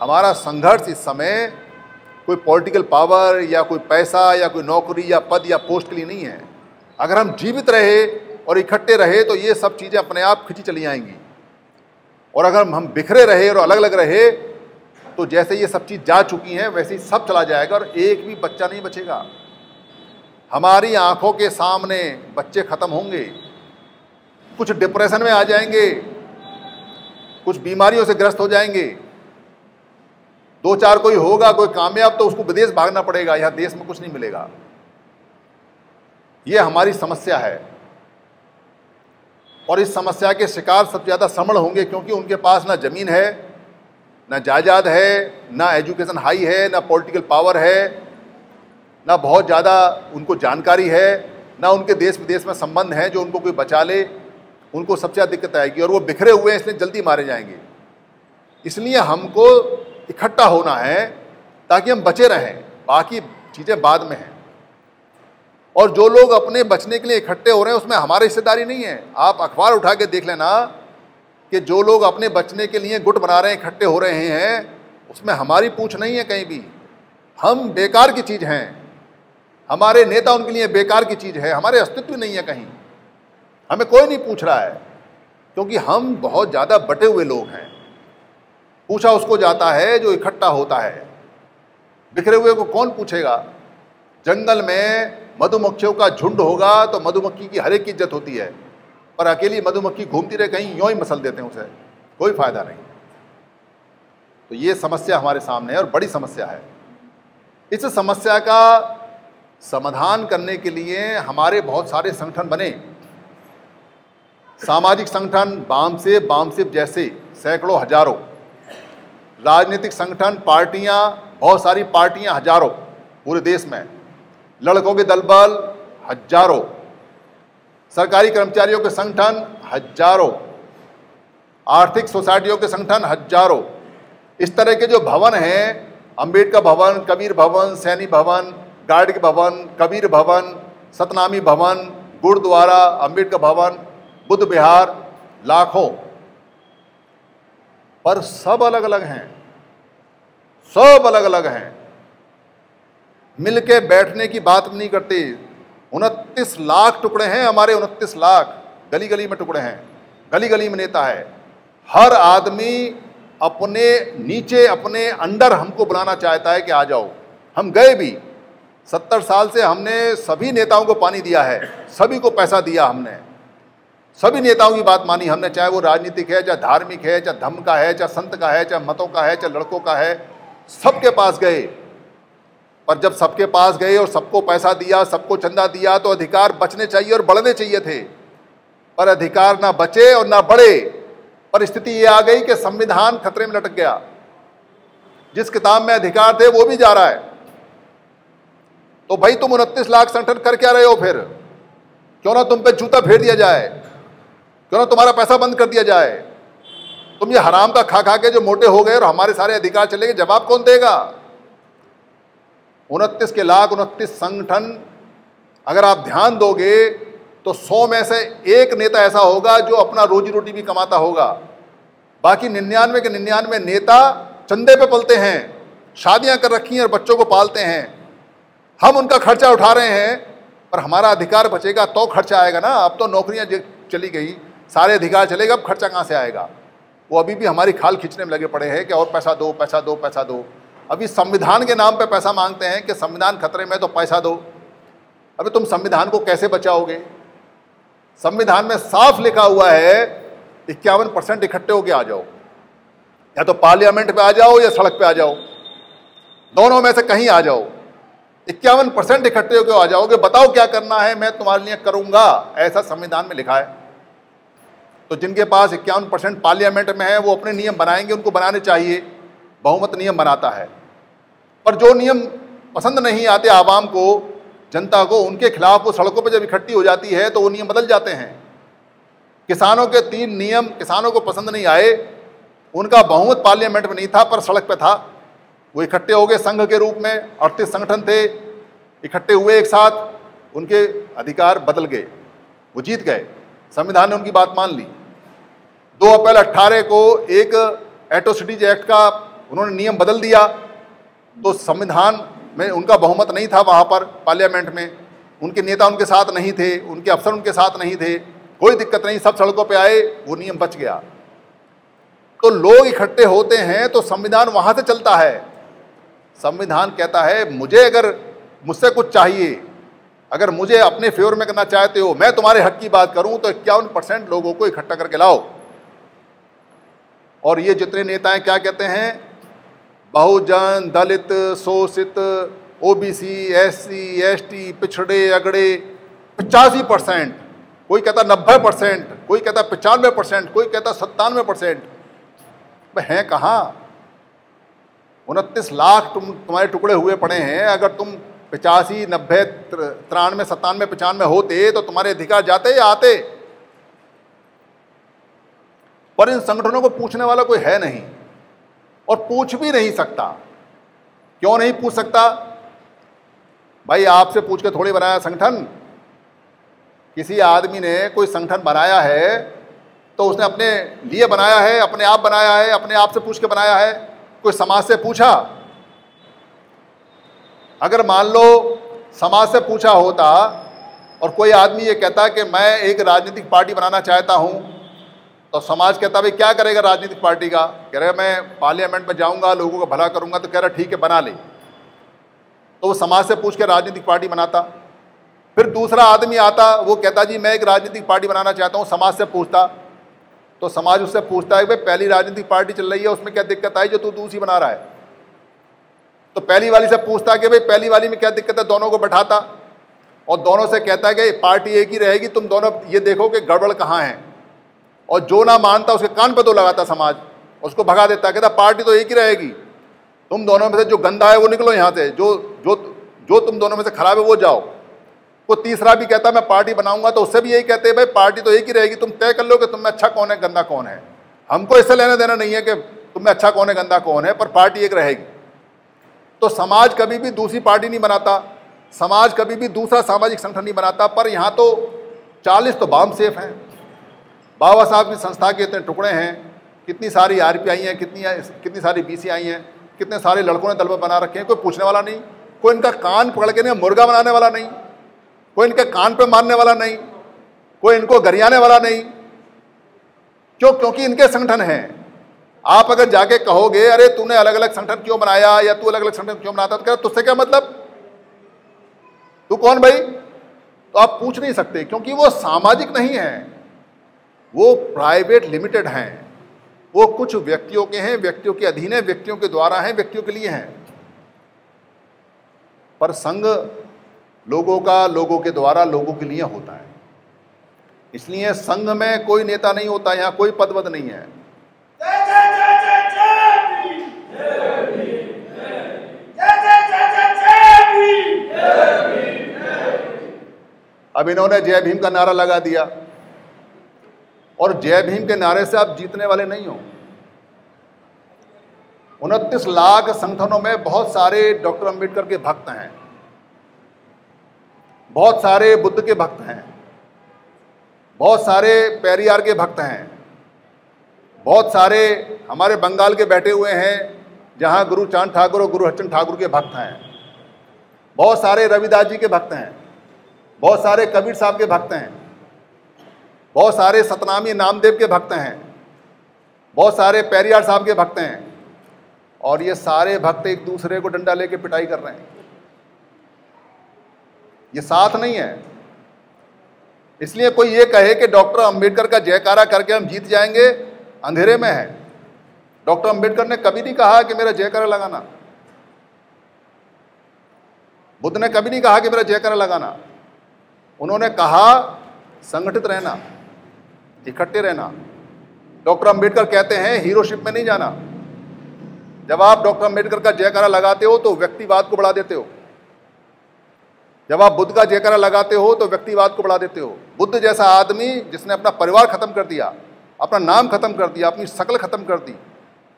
हमारा संघर्ष इस समय कोई पॉलिटिकल पावर या कोई पैसा या कोई नौकरी या पद या पोस्ट के लिए नहीं है। अगर हम जीवित रहे और इकट्ठे रहे तो ये सब चीज़ें अपने आप खिंची चली आएंगी, और अगर हम बिखरे रहे और अलग अलग रहे तो जैसे ये सब चीज़ जा चुकी हैं वैसे ही सब चला जाएगा और एक भी बच्चा नहीं बचेगा। हमारी आंखों के सामने बच्चे ख़त्म होंगे, कुछ डिप्रेशन में आ जाएंगे, कुछ बीमारियों से ग्रस्त हो जाएंगे। दो चार कोई होगा कोई कामयाब तो उसको विदेश भागना पड़ेगा, यहाँ देश में कुछ नहीं मिलेगा। ये हमारी समस्या है और इस समस्या के शिकार सबसे ज़्यादा श्रमण होंगे, क्योंकि उनके पास ना ज़मीन है, ना जायदाद है, ना एजुकेशन हाई है, ना पॉलिटिकल पावर है, ना बहुत ज़्यादा उनको जानकारी है, ना उनके देश विदेश में संबंध हैं जो उनको कोई बचा ले। उनको सबसे ज़्यादा दिक्कत आएगी और वो बिखरे हुए हैं, इसलिए जल्दी मारे जाएंगे। इसलिए हमको इकट्ठा होना है ताकि हम बचे रहें, बाकी चीज़ें बाद में हैं। और जो लोग अपने बचने के लिए इकट्ठे हो रहे हैं उसमें हमारी हिस्सेदारी नहीं है। आप अखबार उठा के देख लेना कि जो लोग अपने बचने के लिए गुट बना रहे हैं, इकट्ठे हो रहे हैं, उसमें हमारी पूछ नहीं है कहीं भी। हम बेकार की चीज़ हैं, हमारे नेता उनके लिए बेकार की चीज़ है, हमारे अस्तित्व नहीं है कहीं, हमें कोई नहीं पूछ रहा है, क्योंकि हम बहुत ज़्यादा बटे हुए लोग हैं। पूछा उसको जाता है जो इकट्ठा होता है, बिखरे हुए को कौन पूछेगा। जंगल में मधुमक्खियों का झुंड होगा तो मधुमक्खी की हर एक की इज्जत होती है, पर अकेली मधुमक्खी घूमती रहे कहीं, यूँ ही मसल देते हैं उसे, कोई फायदा नहीं। तो ये समस्या हमारे सामने है और बड़ी समस्या है। इस समस्या का समाधान करने के लिए हमारे बहुत सारे संगठन बने, सामाजिक संगठन बामसेफ जैसे सैकड़ों हजारों, राजनीतिक संगठन, पार्टियां, बहुत सारी पार्टियां हजारों पूरे देश में, लड़कों के दल बल हजारों, सरकारी कर्मचारियों के संगठन हजारों, आर्थिक सोसाइटियों के संगठन हजारों। इस तरह के जो भवन हैं, अंबेडकर भवन, कबीर भवन, सैनी भवन, गार्ड के भवन, कबीर भवन, सतनामी भवन, गुरुद्वारा, अंबेडकर भवन, बुद्ध विहार, लाखों, पर सब अलग अलग हैं, सब अलग अलग हैं। मिलके बैठने की बात नहीं करते। 29 लाख टुकड़े हैं हमारे, 29 लाख, गली गली में टुकड़े हैं, गली गली में नेता है। हर आदमी अपने नीचे, अपने अंडर हमको बुलाना चाहता है कि आ जाओ। हम गए भी, 70 साल से हमने सभी नेताओं को पानी दिया है, सभी को पैसा दिया, हमने सभी नेताओं की बात मानी हमने, चाहे वो राजनीतिक है, चाहे धार्मिक है, चाहे धम्म का है, चाहे संत का है, चाहे मतों का है, चाहे लड़कों का है, सबके पास गए। पर जब सबके पास गए और सबको पैसा दिया, सबको चंदा दिया, तो अधिकार बचने चाहिए और बढ़ने चाहिए थे, पर अधिकार ना बचे और ना बढ़े। पर स्थिति ये आ गई कि संविधान खतरे में लटक गया। जिस किताब में अधिकार थे वो भी जा रहा है। तो भाई तुम 29 लाख संगठन कर क्या रहे हो फिर? क्यों ना तुम पे जूता फेर दिया जाए, क्यों ना तुम्हारा पैसा बंद कर दिया जाए। तुम ये हराम का खा के जो मोटे हो गए और हमारे सारे अधिकार चले गए, जवाब कौन देगा? 29 के लाख 29 संगठन, अगर आप ध्यान दोगे तो 100 में से एक नेता ऐसा होगा जो अपना रोजी रोटी भी कमाता होगा, बाकी 99 के 99 नेता चंदे पे पलते हैं, शादियां कर रखी हैं और बच्चों को पालते हैं। हम उनका खर्चा उठा रहे हैं, पर हमारा अधिकार बचेगा तो खर्चा आएगा ना। अब तो नौकरियां चली गई, सारे अधिकार चलेगा, अब खर्चा कहाँ से आएगा? वो अभी भी हमारी खाल खींचने में लगे पड़े हैं कि और पैसा दो, पैसा दो, पैसा दो। अभी संविधान के नाम पे पैसा मांगते हैं कि संविधान खतरे में तो पैसा दो। अबे तुम संविधान को कैसे बचाओगे? संविधान में साफ लिखा हुआ है 51% इकट्ठे होके आ जाओ, या तो पार्लियामेंट पे आ जाओ या सड़क पे आ जाओ, दोनों में से कहीं आ जाओ। 51% इकट्ठे होके आ जाओगे, बताओ क्या करना है, मैं तुम्हारे लिए करूंगा, ऐसा संविधान में लिखा है। तो जिनके पास 51% पार्लियामेंट में है वो अपने नियम बनाएंगे, उनको बनाने चाहिए, बहुमत नियम बनाता है। पर जो नियम पसंद नहीं आते आवाम को, जनता को, उनके खिलाफ वो सड़कों पर जब इकट्ठी हो जाती है तो वो नियम बदल जाते हैं। किसानों के 3 नियम किसानों को पसंद नहीं आए, उनका बहुमत पार्लियामेंट में नहीं था पर सड़क पे था, वो इकट्ठे हो गए संघ के रूप में। 38 संगठन थे, इकट्ठे हुए एक साथ, उनके अधिकार बदल गए, वो जीत गए, संविधान ने उनकी बात मान ली। 2 अप्रैल 2018 को एक एट्रोसिटीज एक्ट का उन्होंने नियम बदल दिया, तो संविधान में उनका बहुमत नहीं था वहाँ पर पार्लियामेंट में, उनके नेता उनके साथ नहीं थे, उनके अफसर उनके साथ नहीं थे, कोई दिक्कत नहीं, सब सड़कों पे आए, वो नियम बच गया। तो लोग इकट्ठे होते हैं तो संविधान वहाँ से चलता है। संविधान कहता है मुझे अगर मुझसे कुछ चाहिए, अगर मुझे अपने फेवर में करना चाहते हो, मैं तुम्हारे हक की बात करूँ, तो 51% लोगों को इकट्ठा करके लाओ। और ये जितने नेता हैं क्या कहते हैं, बहुजन, दलित, शोषित, ओबीसी, एससी, एसटी, पिछड़े, अगड़े, 85%, कोई कहता 90%, कोई कहता 95%, कोई कहता 97%। भाई हैं कहाँ? 29 लाख तुम्हारे टुकड़े हुए पड़े हैं। अगर तुम 85, 90, 93, 97, 95 होते तो तुम्हारे अधिकार जाते या आते? पर इन संगठनों को पूछने वाला कोई है नहीं और पूछ भी नहीं सकता। क्यों नहीं पूछ सकता? भाई आपसे पूछ के थोड़ी बनाया संगठन। किसी आदमी ने कोई संगठन बनाया है तो उसने अपने लिए बनाया है, अपने आप बनाया है, अपने आप से पूछ के बनाया है, कोई समाज से पूछा? अगर मान लो समाज से पूछा होता और कोई आदमी ये कहता कि मैं एक राजनीतिक पार्टी बनाना चाहता हूँ, तो समाज कहता भाई क्या करेगा राजनीतिक पार्टी का? कह रहे मैं पार्लियामेंट में जाऊंगा, लोगों का भला करूंगा। तो कह रहा ठीक है बना ले, तो वो समाज से पूछ के राजनीतिक पार्टी बनाता। फिर दूसरा आदमी आता, वो कहता जी मैं एक राजनीतिक पार्टी बनाना चाहता हूँ, समाज से पूछता, तो समाज उससे पूछता है भाई पहली राजनीतिक पार्टी चल रही है उसमें क्या दिक्कत आई जो तू दूसरी बना रहा है? तो पहली वाली से पूछता कि भाई पहली वाली में क्या दिक्कत है, दोनों को बैठाता और दोनों से कहता है कि पार्टी एक ही रहेगी, तुम दोनों ये देखो कि गड़बड़ कहाँ है। और जो ना मानता उसके कान पर तो लगाता समाज, उसको भगा देता, कहता पार्टी तो एक ही रहेगी, तुम दोनों में से जो गंदा है वो निकलो यहाँ से, जो जो जो तुम दोनों में से खराब है वो जाओ। वो तीसरा भी कहता मैं पार्टी बनाऊंगा, तो उससे भी यही कहते हैं भाई पार्टी तो एक ही रहेगी, तुम तय कर लो कि तुम में अच्छा कौन है गंदा कौन है, हमको इससे लेना देना नहीं है कि तुम में अच्छा कौन है गंदा कौन है, पर पार्टी एक रहेगी। तो समाज कभी भी दूसरी पार्टी नहीं बनाता, समाज कभी भी दूसरा सामाजिक संगठन नहीं बनाता। पर यहाँ तो 40 तो बामसेफ हैं, बाबा साहब की संस्था के इतने टुकड़े हैं, कितनी सारी आरपीआई हैं, कितनी सारी बीसीआई हैं, कितने सारे लड़कों ने दल बना रखे हैं, कोई पूछने वाला नहीं, कोई इनका कान पकड़ के मुर्गा बनाने वाला नहीं, कोई इनके कान पे मारने वाला नहीं, कोई इनको गरियाने वाला नहीं। क्यों? क्योंकि इनके संगठन हैं। आप अगर जाके कहोगे अरे तूने अलग अलग संगठन क्यों बनाया या तू अलग अलग संगठन क्यों बनाता, तो कह तुझसे क्या मतलब, तू कौन भाई? तो आप पूछ नहीं सकते क्योंकि वो सामाजिक नहीं है, वो प्राइवेट लिमिटेड हैं, वो कुछ व्यक्तियों के हैं, व्यक्तियों के अधीन है, व्यक्तियों के द्वारा हैं, व्यक्तियों के लिए हैं। पर संघ लोगों का, लोगों के द्वारा, लोगों के लिए होता है। इसलिए संघ में कोई नेता नहीं होता, यहाँ कोई पद नहीं है। अब इन्होंने जय भीम का नारा लगा दिया और जय भीम के नारे से आप जीतने वाले नहीं हो। 29 लाख संगठनों में बहुत सारे डॉक्टर अंबेडकर के भक्त हैं, बहुत सारे बुद्ध के भक्त हैं, बहुत सारे पेरियार के भक्त हैं, बहुत सारे हमारे बंगाल के बैठे हुए हैं जहां गुरु चांद ठाकुर और गुरु हरिचंद ठाकुर के भक्त हैं, बहुत सारे रविदास जी के भक्त हैं, बहुत सारे कबीर साहब के भक्त हैं, बहुत सारे सतनामी नामदेव के भक्त हैं, बहुत सारे पेरियार साहब के भक्त हैं। और ये सारे भक्त एक दूसरे को डंडा लेके पिटाई कर रहे हैं, ये साथ नहीं है। इसलिए कोई ये कहे कि डॉक्टर अंबेडकर का जयकारा करके हम जीत जाएंगे, अंधेरे में है। डॉक्टर अंबेडकर ने कभी नहीं कहा कि मेरा जयकारा लगाना, बुद्ध ने कभी नहीं कहा कि मेरा जयकारा लगाना, उन्होंने कहा संगठित रहना, इकट्ठे रहना। डॉक्टर अंबेडकर कहते हैं हीरोशिप में नहीं जाना। जब आप डॉक्टर अंबेडकर का जयकारा लगाते हो तो व्यक्तिवाद को बढ़ा देते हो, जब आप बुद्ध का जयकारा लगाते हो तो व्यक्तिवाद को बढ़ा देते हो। बुद्ध जैसा आदमी जिसने अपना परिवार खत्म कर दिया, अपना नाम खत्म कर दिया, अपनी शक्ल खत्म कर दी,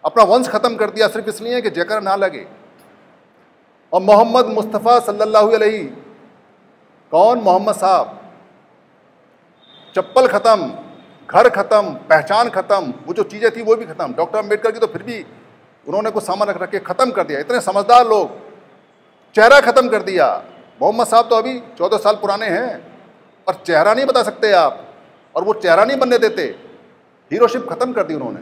अपना वंश खत्म कर दिया, सिर्फ इसलिए कि जयकारा ना लगे। और मोहम्मद मुस्तफ़ा सल्लल्लाहु अलैहि, कौन मोहम्मद साहब? चप्पल ख़त्म, घर ख़त्म, पहचान ख़त्म, वो जो चीज़ें थी वो भी ख़त्म। डॉक्टर अंबेडकर की तो फिर भी उन्होंने कुछ सामान रख रख के ख़त्म कर दिया। इतने समझदार लोग, चेहरा ख़त्म कर दिया। मोहम्मद साहब तो अभी 14 साल पुराने हैं और चेहरा नहीं बता सकते आप, और वो चेहरा नहीं बनने देते। हीरोशिप ख़त्म कर दी उन्होंने।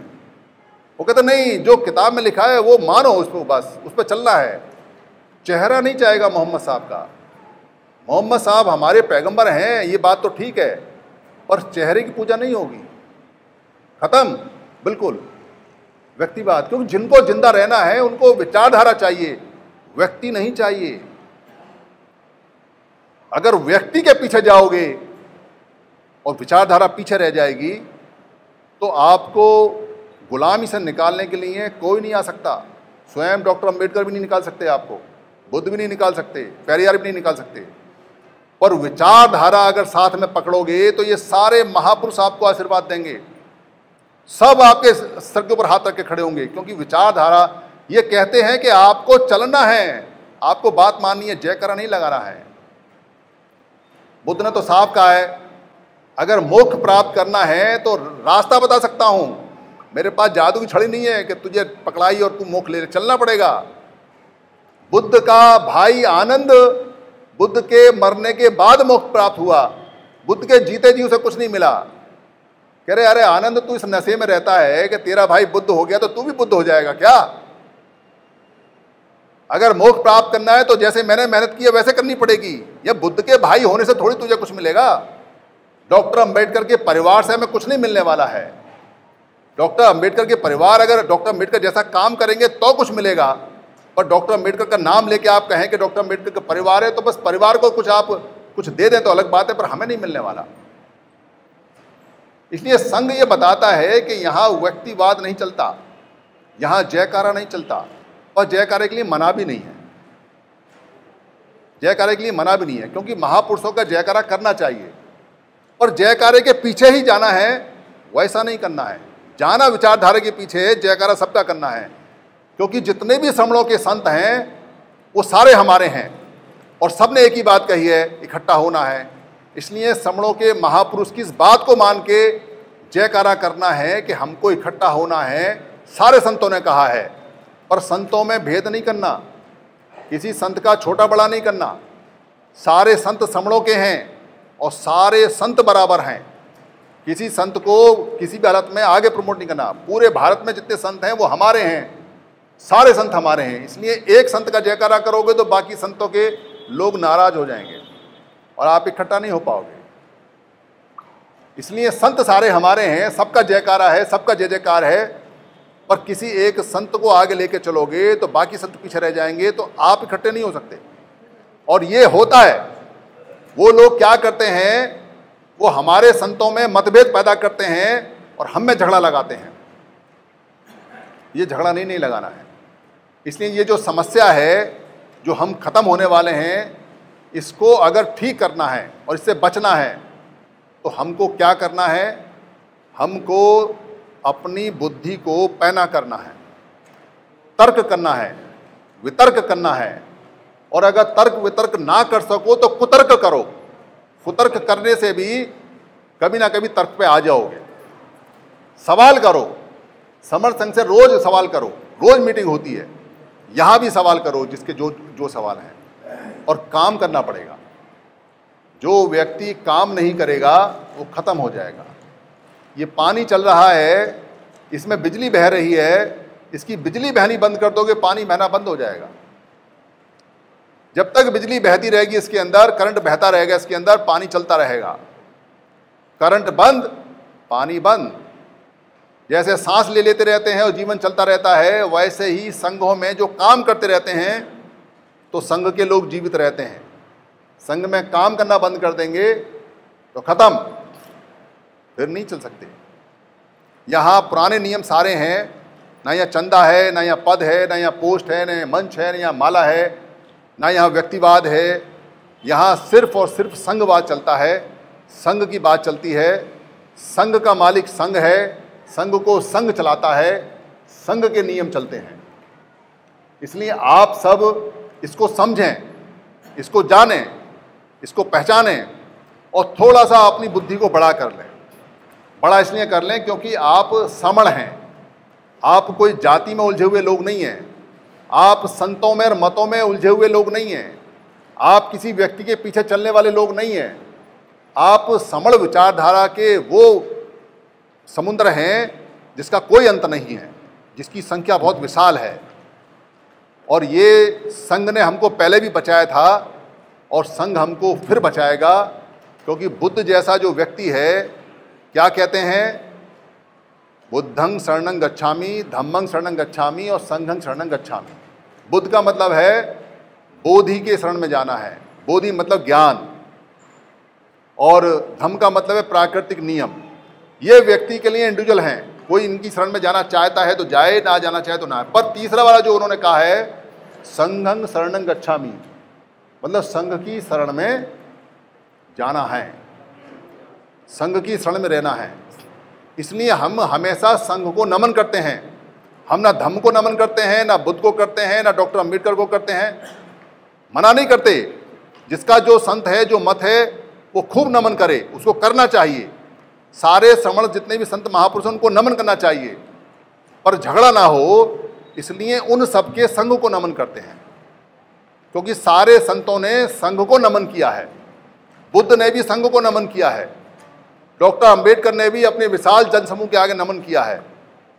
वो कहते नहीं, जो किताब में लिखा है वो मानो, उसको बस उस पर चलना है। चेहरा नहीं चाहेगा मोहम्मद साहब का। मोहम्मद साहब हमारे पैगंबर हैं, ये बात तो ठीक है, पर चेहरे की पूजा नहीं होगी। ख़त्म, बिल्कुल व्यक्तिवाद। क्योंकि जिनको जिंदा रहना है उनको विचारधारा चाहिए, व्यक्ति नहीं चाहिए। अगर व्यक्ति के पीछे जाओगे और विचारधारा पीछे रह जाएगी तो आपको गुलामी से निकालने के लिए कोई नहीं आ सकता। स्वयं डॉक्टर अंबेडकर भी नहीं निकाल सकते आपको, बुद्ध भी नहीं निकाल सकते, पेरियार भी नहीं निकाल सकते। पर विचारधारा अगर साथ में पकड़ोगे तो ये सारे महापुरुष आपको आशीर्वाद देंगे, सब आपके सर के ऊपर हाथ रख के खड़े होंगे। क्योंकि विचारधारा ये कहते हैं कि आपको चलना है, आपको बात माननी है, जयकारा नहीं लगाना है। बुद्ध ने तो साफ कहा है, अगर मोक्ष प्राप्त करना है तो रास्ता बता सकता हूँ, मेरे पास जादू की छड़ी नहीं है कि तुझे पकड़ाई और तू मोक्ष ले, चलना पड़ेगा। बुद्ध का भाई आनंद, बुद्ध के मरने के बाद मोक्ष प्राप्त हुआ, बुद्ध के जीते जी उसे कुछ नहीं मिला। कह रहे अरे आनंद, तू इस नशे में रहता है कि तेरा भाई बुद्ध हो गया तो तू भी बुद्ध हो जाएगा क्या? अगर मोक्ष प्राप्त करना है तो जैसे मैंने मेहनत की है वैसे करनी पड़ेगी। यह बुद्ध के भाई होने से थोड़ी तुझे कुछ मिलेगा। डॉक्टर अंबेडकर के परिवार से हमें कुछ नहीं मिलने वाला है। डॉक्टर अंबेडकर के परिवार अगर डॉक्टर अंबेडकर जैसा काम करेंगे तो कुछ मिलेगा, पर डॉक्टर अंबेडकर का नाम लेके आप कहें कि डॉक्टर अंबेडकर का परिवार है तो बस परिवार को कुछ आप कुछ दे दें तो अलग बात है, पर हमें नहीं मिलने वाला। इसलिए संघ ये बताता है कि यहाँ व्यक्तिवाद नहीं चलता, यहाँ जयकारा नहीं चलता, और जयकारे के लिए मना भी नहीं है, जयकारे के लिए मना भी नहीं है। क्योंकि महापुरुषों का जयकारा करना चाहिए और जयकारे के पीछे ही जाना है, वैसा नहीं करना है। जाना विचारधारा के पीछे, जयकारा सबका करना है। क्योंकि जितने भी श्रमणों के संत हैं वो सारे हमारे हैं और सबने एक ही बात कही है, इकट्ठा होना है। इसलिए श्रमणों के महापुरुष की इस बात को मान के जयकारा करना है कि हमको इकट्ठा होना है, सारे संतों ने कहा है। और संतों में भेद नहीं करना, किसी संत का छोटा बड़ा नहीं करना। सारे संत श्रमणों के हैं और सारे संत बराबर हैं। किसी संत को किसी भी हालत में आगे प्रमोट नहीं करना। पूरे भारत में जितने संत हैं वो हमारे हैं, सारे संत हमारे हैं। इसलिए एक संत का जयकारा करोगे तो बाकी संतों के लोग नाराज हो जाएंगे और आप इकट्ठा नहीं हो पाओगे। इसलिए संत सारे हमारे हैं, सबका जयकारा है, सबका जय जयकार है। पर किसी एक संत को आगे लेके चलोगे तो बाकी संत पीछे रह जाएंगे, तो आप इकट्ठे नहीं हो सकते। और ये होता है, वो लोग क्या करते हैं, वो हमारे संतों में मतभेद पैदा करते हैं और हम में झगड़ा लगाते हैं। ये झगड़ा नहीं लगाना है। इसलिए ये जो समस्या है जो हम ख़त्म होने वाले हैं, इसको अगर ठीक करना है और इससे बचना है तो हमको क्या करना है, हमको अपनी बुद्धि को पैना करना है, तर्क करना है, वितर्क करना है। और अगर तर्क वितर्क ना कर सको तो कुतर्क करो। कुतर्क करने से भी कभी ना कभी तर्क पे आ जाओगे। सवाल करो, समर संघ से रोज सवाल करो, रोज मीटिंग होती है, यहाँ भी सवाल करो जिसके जो जो सवाल हैं, और काम करना पड़ेगा। जो व्यक्ति काम नहीं करेगा वो ख़त्म हो जाएगा। ये पानी चल रहा है, इसमें बिजली बह रही है, इसकी बिजली बहनी बंद कर दोगे पानी बहना बंद हो जाएगा। जब तक बिजली बहती रहेगी इसके अंदर, करंट बहता रहेगा इसके अंदर, पानी चलता रहेगा। करंट बंद, पानी बंद। जैसे सांस ले लेते रहते हैं और जीवन चलता रहता है, वैसे ही संघों में जो काम करते रहते हैं तो संघ के लोग जीवित रहते हैं। संघ में काम करना बंद कर देंगे तो ख़त्म। फिर नहीं चल सकते। यहाँ पुराने नियम सारे हैं, ना यहाँ चंदा है, ना यहाँ पद है, ना यहाँ पोस्ट है, ना यहाँ मंच है, ना यहाँ माला है, ना यहाँ व्यक्तिवाद है। यहाँ सिर्फ और सिर्फ संघवाद चलता है, संघ की बात चलती है। संघ का मालिक संघ है, संघ को संघ चलाता है, संघ के नियम चलते हैं। इसलिए आप सब इसको समझें, इसको जानें, इसको पहचानें और थोड़ा सा अपनी बुद्धि को बड़ा कर लें। बड़ा इसलिए कर लें क्योंकि आप समण हैं, आप कोई जाति में उलझे हुए लोग नहीं हैं, आप संतों में और मतों में उलझे हुए लोग नहीं हैं, आप किसी व्यक्ति के पीछे चलने वाले लोग नहीं हैं। आप समण विचारधारा के वो समुद्र हैं जिसका कोई अंत नहीं है, जिसकी संख्या बहुत विशाल है। और ये संघ ने हमको पहले भी बचाया था और संघ हमको फिर बचाएगा, क्योंकि बुद्ध जैसा जो व्यक्ति है, क्या कहते हैं, बुद्धं शरणं गच्छामि, धम्मं शरणं गच्छामि और संघं शरणं गच्छामि। बुद्ध का मतलब है बोधि के शरण में जाना है, बोधि मतलब ज्ञान, और धम्म का मतलब है प्राकृतिक नियम। ये व्यक्ति के लिए इंडिविजुअल हैं, कोई इनकी शरण में जाना चाहता है तो जाए, ना जाना चाहे तो ना। पर तीसरा वाला जो उन्होंने कहा है, संघं शरणं गच्छामि, मतलब संघ की शरण में जाना है, संघ की शरण में रहना है। इसलिए हम हमेशा संघ को नमन करते हैं। हम ना धम्म को नमन करते हैं, ना बुद्ध को करते हैं, ना डॉक्टर अम्बेडकर को करते हैं। मना नहीं करते, जिसका जो संत है, जो मत है, वो खूब नमन करे, उसको करना चाहिए। सारे समण जितने भी संत महापुरुषों को नमन करना चाहिए, पर झगड़ा ना हो इसलिए उन सबके संघ को नमन करते हैं, क्योंकि सारे संतों ने संघ को नमन किया है। बुद्ध ने भी संघ को नमन किया है, डॉक्टर अंबेडकर ने भी अपने विशाल जनसमूह के आगे नमन किया है।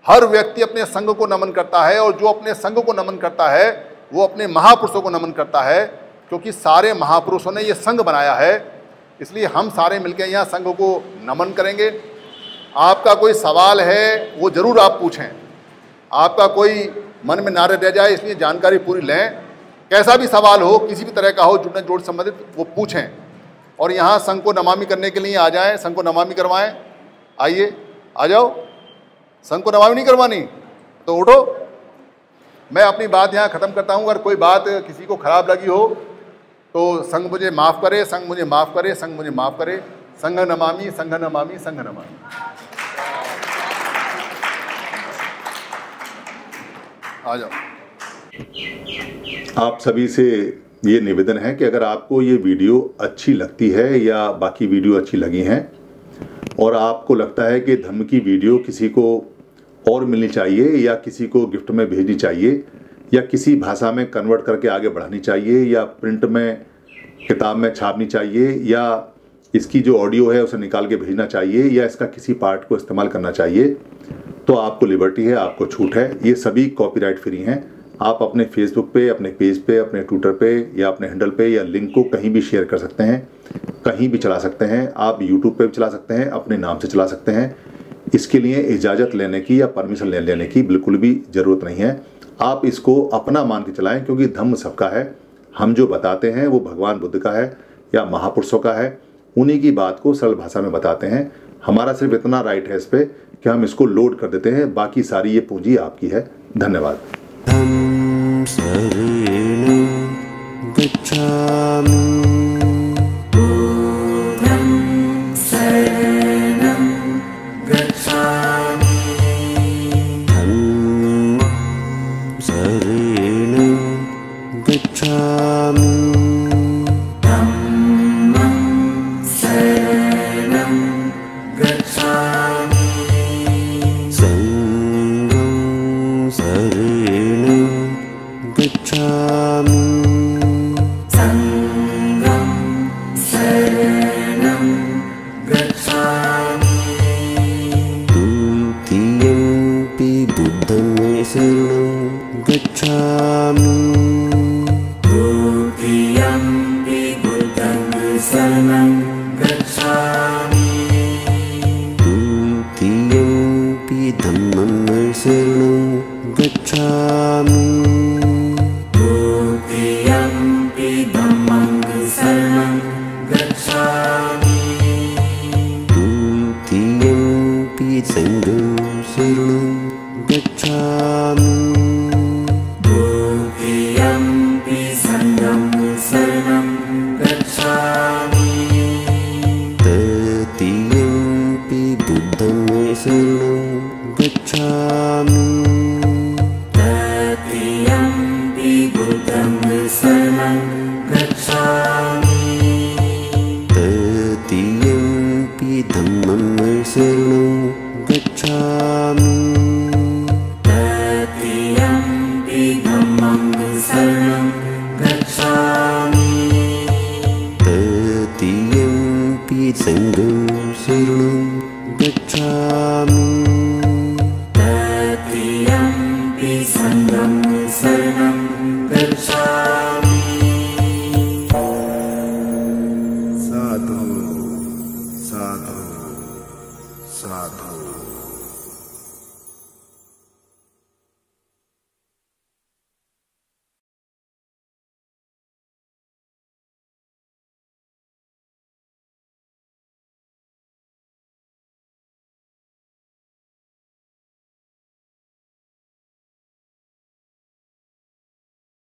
हर व्यक्ति अपने संघ को नमन करता है, और जो अपने संघ को नमन करता है वो अपने महापुरुषों को नमन करता है, क्योंकि सारे महापुरुषों ने ये संघ बनाया है। इसलिए हम सारे मिलकर यहाँ संघ को नमन करेंगे। आपका कोई सवाल है वो ज़रूर आप पूछें, आपका कोई मन में नारे रह जाए इसलिए जानकारी पूरी लें। कैसा भी सवाल हो, किसी भी तरह का हो, जुड़ने जोड़ संबंधित, वो पूछें। और यहाँ संघ को नमामि करने के लिए आ जाएं, संघ को नमामि करवाएं। आइए, आ जाओ। संघ को नमामि नहीं करवानी तो उठो। मैं अपनी बात यहाँ ख़त्म करता हूँ। अगर कोई बात किसी को ख़राब लगी हो तो संघ मुझे माफ़ करे, संघ मुझे माफ़ करे, संघ मुझे माफ़ करे। संघ नमामि, संघ नमामि, संघ नमामि। आ जाओ। आप सभी से ये निवेदन है कि अगर आपको ये वीडियो अच्छी लगती है या बाकी वीडियो अच्छी लगी हैं और आपको लगता है कि धम्म की वीडियो किसी को और मिलनी चाहिए या किसी को गिफ्ट में भेजनी चाहिए या किसी भाषा में कन्वर्ट करके आगे बढ़ानी चाहिए या प्रिंट में किताब में छापनी चाहिए या इसकी जो ऑडियो है उसे निकाल के भेजना चाहिए या इसका किसी पार्ट को इस्तेमाल करना चाहिए, तो आपको लिबर्टी है, आपको छूट है। ये सभी कॉपीराइट फ्री हैं। आप अपने फेसबुक पे, अपने पेज पे, अपने ट्विटर पे या अपने हैंडल पे या लिंक को कहीं भी शेयर कर सकते हैं, कहीं भी चला सकते हैं। आप यूट्यूब पे भी चला सकते हैं, अपने नाम से चला सकते हैं। इसके लिए इजाज़त लेने की या परमिशन लेने की बिल्कुल भी ज़रूरत नहीं है। आप इसको अपना मान के चलाएँ, क्योंकि धम्म सबका है। हम जो बताते हैं वो भगवान बुद्ध का है या महापुरुषों का है, उन्हीं की बात को सरल भाषा में बताते हैं। हमारा सिर्फ इतना राइट है इस पर कि हम इसको लोड कर देते हैं, बाकी सारी ये पूंजी आपकी है। धन्यवाद। शरणं गच्छामि, ॐ शरणं गच्छामि, ॐ शरणं गच्छामि, ॐ शरणं गच्छामि, संघं शरणं गच्छामि, संघं शरणं गच्छामि, तुमपि बुद्धं शरणं गच्छामि, तुमपि बुद्धं शरणं गच्छामि, तुमपि धम्मं शरणं गच्छामि। Tum ti. संगं शरणं गच्छामि। तत्त्वमपि संगं शरणं गच्छामि। साधु साधु साधु।